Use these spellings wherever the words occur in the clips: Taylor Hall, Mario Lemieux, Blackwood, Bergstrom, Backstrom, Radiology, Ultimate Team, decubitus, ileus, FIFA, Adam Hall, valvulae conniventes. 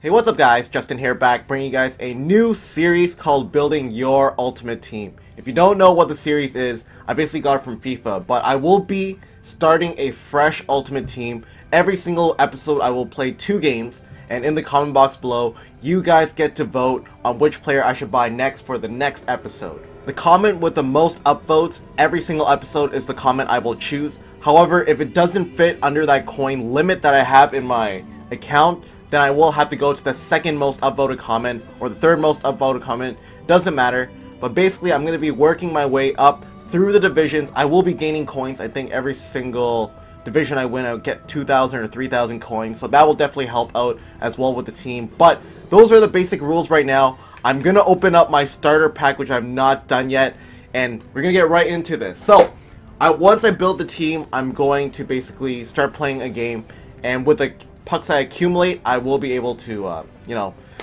Hey, what's up guys, Justin here, back bringing you guys a new series called Building Your Ultimate Team. If you don't know what the series is, I basically got it from FIFA, but I will be starting a fresh Ultimate Team. Every single episode I will play 2 games, and in the comment box below, you guys get to vote on which player I should buy next for the next episode. The comment with the most upvotes every single episode is the comment I will choose. However, if it doesn't fit under that coin limit that I have in my account, then I will have to go to the second most upvoted comment or the third most upvoted comment. Doesn't matter. But basically, I'm going to be working my way up through the divisions. I will be gaining coins. I think every single division I win, I'll get 2,000 or 3,000 coins. So that will definitely help out as well with the team. But those are the basic rules right now. I'm going to open up my starter pack, which I've not done yet, and we're going to get right into this. So, once I build the team, I'm going to basically start playing a game, and with the pucks I accumulate, I will be able to,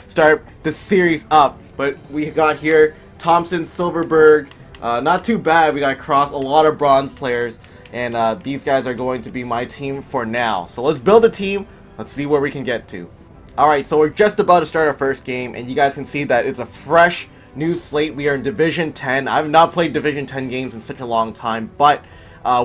start the series up. But we got here Thompson, Silverberg, not too bad. We got Cross, a lot of bronze players, and these guys are going to be my team for now. So let's build a team, let's see where we can get to. Alright, so we're just about to start our first game, and you guys can see that it's a fresh new slate. We are in Division 10. I've not played Division 10 games in such a long time, but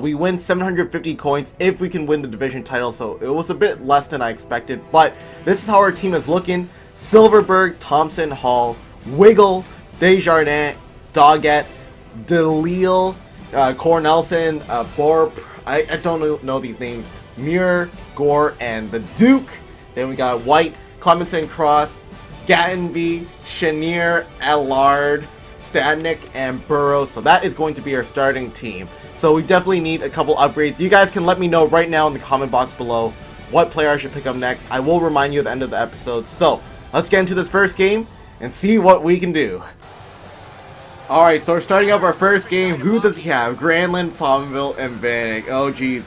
we win 750 coins if we can win the division title, so it was a bit less than I expected, but this is how our team is looking. Silverberg, Thompson, Hall, Wiggle, Desjardins, Doggett, DeLille, Cornelson, Borp, I don't know these names, Muir, Gore, and the Duke. Then we got White, Clemenson, Cross, Gattenby, Chenier, Allard, Stadnick, and Burroughs. So that is going to be our starting team. So we definitely need a couple upgrades. You guys can let me know right now in the comment box below what player I should pick up next. I will remind you at the end of the episode. So let's get into this first game and see what we can do. Alright, so we're starting off our first game. Who does he have? Granlund, Palmville, and Vanek. Oh, jeez.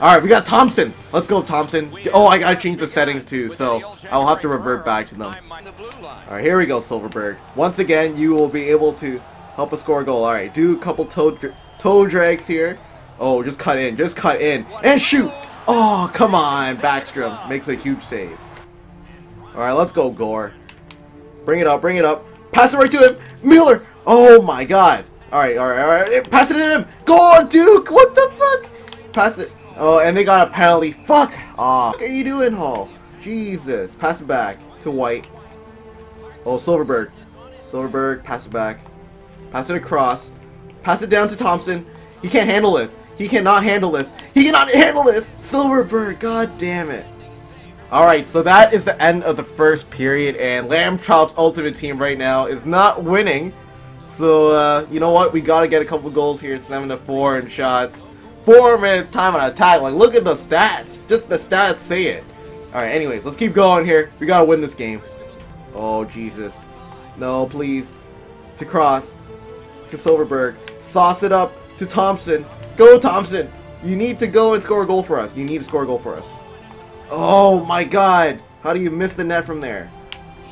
Alright, we got Thompson. Let's go, Thompson. Oh, I gotta change the settings too, so I'll have to revert back to them. Alright, here we go, Silverberg. Once again, you will be able to help us score a goal. Alright, do a couple toe drags here. Oh, just cut in. Just cut in. And shoot! Oh, come on. Backstrom makes a huge save. Alright, let's go, Gore. Bring it up. Bring it up. Pass it right to him. Mueller! Oh, my God. Alright, alright, alright. Pass it to him. Go on, Duke! What the fuck? Pass it. Oh, and they got a penalty. Fuck! Aw, what are you doing, Hall? Jesus. Pass it back to White. Oh, Silverberg. Silverberg, pass it back. Pass it across. Pass it down to Thompson. He can't handle this. He cannot handle this. He cannot handle this! Silverberg, god damn it. Alright, so that is the end of the first period, and Lamb Chop's ultimate team right now is not winning. So, you know what? We gotta get a couple goals here. 7-4 in shots. 4 minutes time on attack. Like, look at the stats. Just the stats say it. Alright, anyways, let's keep going here. We gotta win this game. Oh, Jesus. No, please. To Cross. To Silverberg. Sauce it up. To Thompson. Go, Thompson. You need to go and score a goal for us. You need to score a goal for us. Oh, my God. How do you miss the net from there?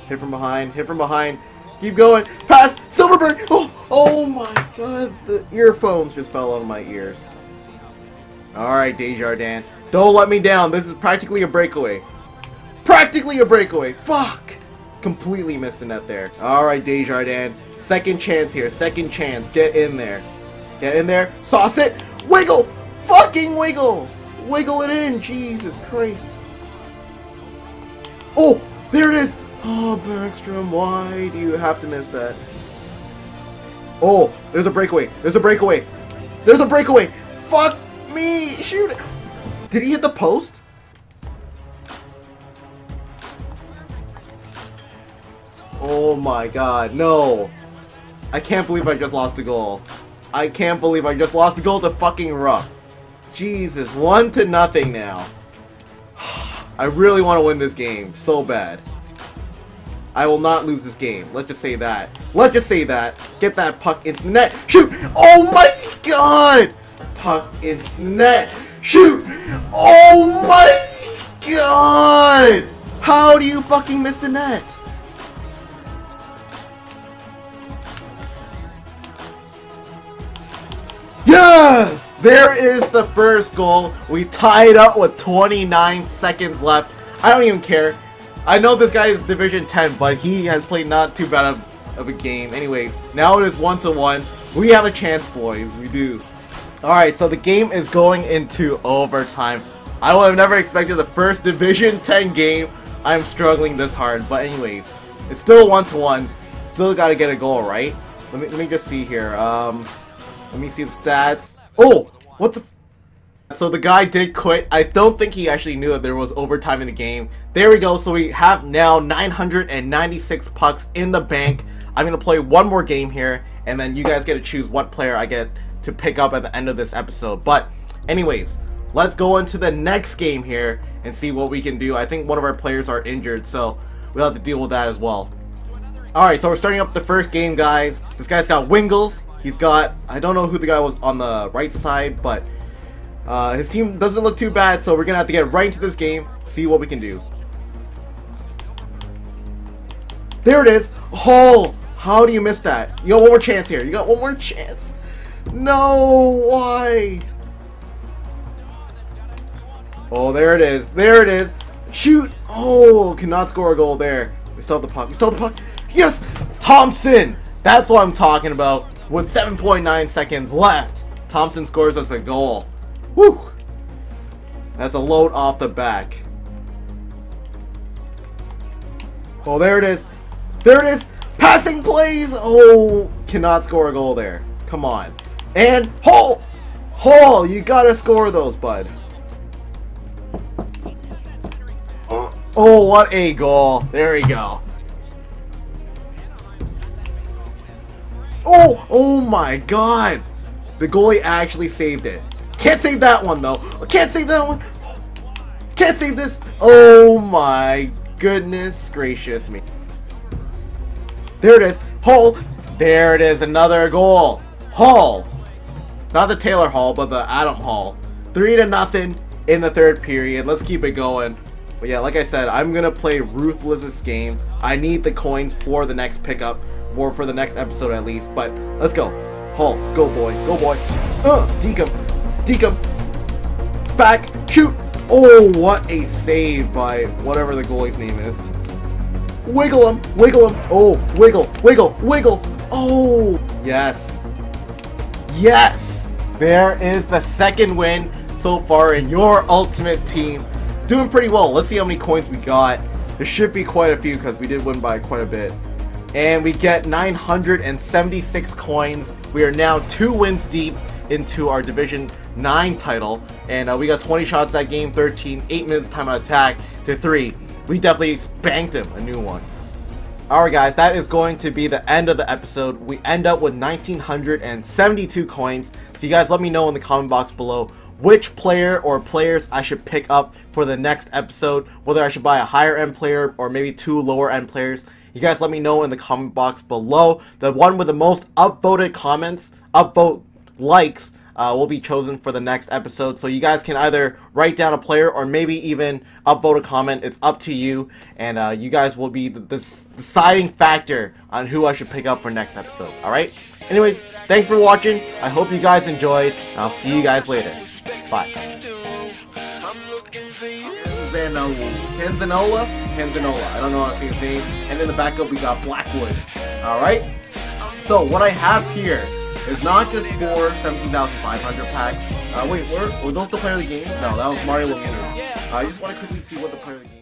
Hit from behind. Hit from behind. Keep going. Pass. Silverberg. Oh, oh my God. The earphones just fell out of my ears. Alright, Desjardins. Don't let me down. This is practically a breakaway. Practically a breakaway. Fuck. Completely missed the net there. Alright, Desjardins. Second chance here. Second chance. Get in there. Get in there. Sauce it. Wiggle. Fucking wiggle. Wiggle it in. Jesus Christ. Oh, there it is. Oh, Bergstrom. Why do you have to miss that? Oh, there's a breakaway. There's a breakaway. There's a breakaway. Fuck. Me! Shoot it! Did he hit the post? Oh my God, no! I can't believe I just lost a goal. I can't believe I just lost a goal to fucking Ruff. Jesus, 1-0 now. I really want to win this game, so bad. I will not lose this game, let's just say that. Let's just say that! Get that puck into the net! Shoot! Oh my God! Puck in net. Shoot! Oh my God! How do you fucking miss the net? There is the first goal. We tied up with 29 seconds left. I don't even care. I know this guy is Division 10, but he has played not too bad of a game. Anyways, now it is 1-1. We have a chance, boys. We do. Alright, so the game is going into overtime. I would have never expected the first Division 10 game. I'm struggling this hard. But anyways, it's still 1-1. Still got to get a goal, right? Let me just see here. Let me see the stats. Oh! What the f. So the guy did quit. I don't think he actually knew that there was overtime in the game. There we go. So we have now 996 pucks in the bank. I'm going to play one more game here. And then you guys get to choose what player I get to pick up at the end of this episode. But anyways, let's go into the next game here and see what we can do. I think one of our players are injured, so we'll have to deal with that as well. Alright, so we're starting up the first game, guys. This guy's got Wingles. He's got, I don't know who the guy was on the right side, but his team doesn't look too bad, so we're going to have to get right into this game, see what we can do. There it is! Oh! How do you miss that? You got one more chance here. You got one more chance. No! Why? Oh, there it is. There it is. Shoot! Oh, cannot score a goal there. We still have the puck. We still have the puck. Yes! Thompson! That's what I'm talking about. With 7.9 seconds left, Thompson scores us a goal. Woo! That's a load off the back. Oh, there it is. There it is. Passing plays. Oh, cannot score a goal there. Come on. And Hall! Hall, you gotta score those, bud. Oh, what a goal. There we go. Oh! Oh my god! The goalie actually saved it. Can't save that one though. Can't save that one. Can't save this. Oh my goodness gracious me. There it is. Hall. There it is. Another goal. Hall. Not the Taylor Hall, but the Adam Hall. 3-0 in the third period. Let's keep it going. But yeah, like I said, I'm going to play ruthless this game. I need the coins for the next pickup. For the next episode at least, but let's go. Hall, go boy, go boy. Decum, Decum. Back, shoot. Oh, what a save by whatever the goalie's name is. Wiggle him, wiggle him. Oh, wiggle, wiggle, wiggle. Oh, yes. Yes. There is the second win so far in your Ultimate Team. It's doing pretty well. Let's see how many coins we got. There should be quite a few because we did win by quite a bit. And we get 976 coins. We are now 2 wins deep into our Division 9 title. And we got 20 shots that game, 13, 8 minutes time on attack to 3. We definitely spanked him, a new one. Alright guys, that is going to be the end of the episode. We end up with 1,972 coins. So you guys let me know in the comment box below which player or players I should pick up for the next episode. Whether I should buy a higher end player or maybe 2 lower end players. You guys let me know in the comment box below. The one with the most upvoted comments, upvote likes, will be chosen for the next episode. So you guys can either write down a player or maybe even upvote a comment. It's up to you. And you guys will be the deciding factor on who I should pick up for next episode. Alright? Anyways, thanks for watching. I hope you guys enjoyed. And I'll see you guys later. Bye. Canzanola, I don't know how to say his name. And in the backup we got Blackwood. Alright? So what I have here is not just for 17,500 packs. Wait, were those the player of the game? No, that was Mario Lemieux. I just want to quickly see what the player of the game